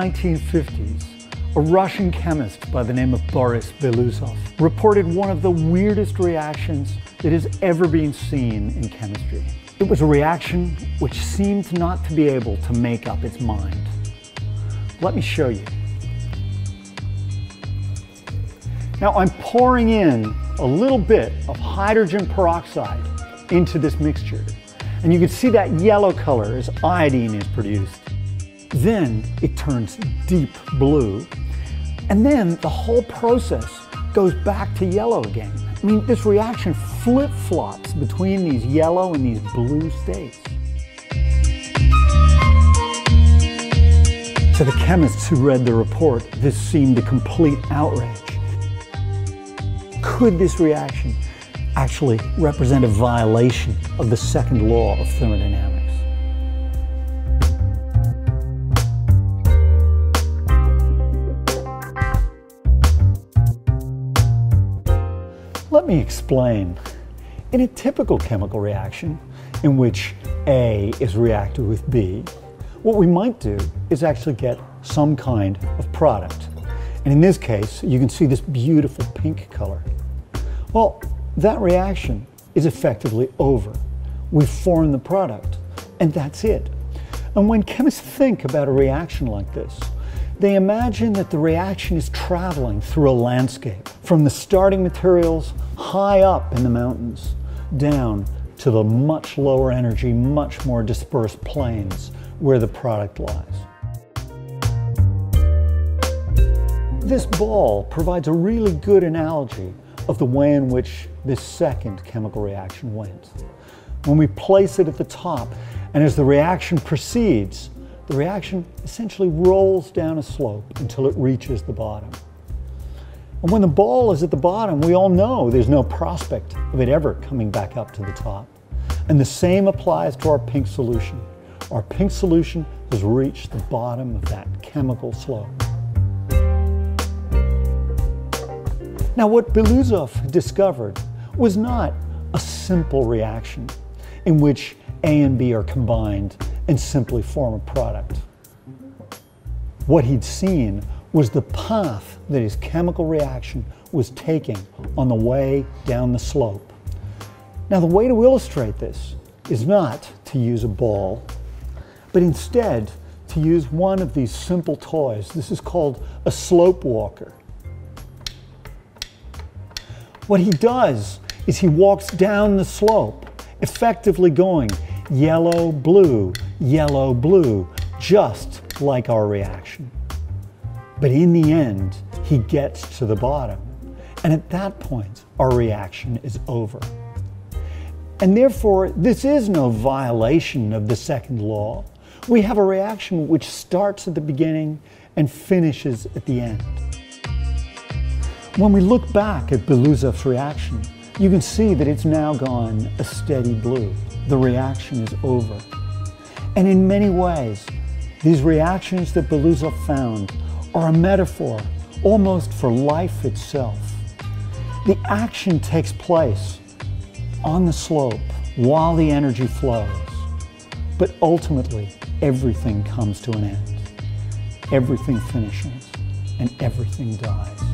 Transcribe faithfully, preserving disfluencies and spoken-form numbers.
nineteen fifties, a Russian chemist by the name of Boris Belousov reported one of the weirdest reactions that has ever been seen in chemistry. It was a reaction which seemed not to be able to make up its mind. Let me show you. Now I'm pouring in a little bit of hydrogen peroxide into this mixture, and you can see that yellow color as iodine is produced. Then it turns deep blue, and then the whole process goes back to yellow again. I mean, this reaction flip-flops between these yellow and these blue states. To the chemists who read the report, this seemed a complete outrage. Could this reaction actually represent a violation of the second law of thermodynamics? Let me explain. In a typical chemical reaction in which A is reacted with B, what we might do is actually get some kind of product. And in this case, you can see this beautiful pink color. Well, that reaction is effectively over. We form the product, and that's it. And when chemists think about a reaction like this, they imagine that the reaction is traveling through a landscape, from the starting materials high up in the mountains, down to the much lower energy, much more dispersed plains where the product lies. This ball provides a really good analogy of the way in which this second chemical reaction went. When we place it at the top, and as the reaction proceeds, the reaction essentially rolls down a slope until it reaches the bottom. And when the ball is at the bottom, we all know there's no prospect of it ever coming back up to the top. And the same applies to our pink solution. Our pink solution has reached the bottom of that chemical slope. Now, what Belousov discovered was not a simple reaction in which A and B are combined and simply form a product. What he'd seen was the path that his chemical reaction was taking on the way down the slope. Now, the way to illustrate this is not to use a ball, but instead to use one of these simple toys. This is called a slope walker. What he does is he walks down the slope, effectively going yellow, blue, yellow, blue, just like our reaction. But in the end, he gets to the bottom. And at that point, our reaction is over. And therefore, this is no violation of the second law. We have a reaction which starts at the beginning and finishes at the end. When we look back at Belousov's reaction, you can see that it's now gone a steady blue. The reaction is over. And in many ways, these reactions that Belousov found are a metaphor almost for life itself. The action takes place on the slope while the energy flows, but ultimately everything comes to an end. Everything finishes and everything dies.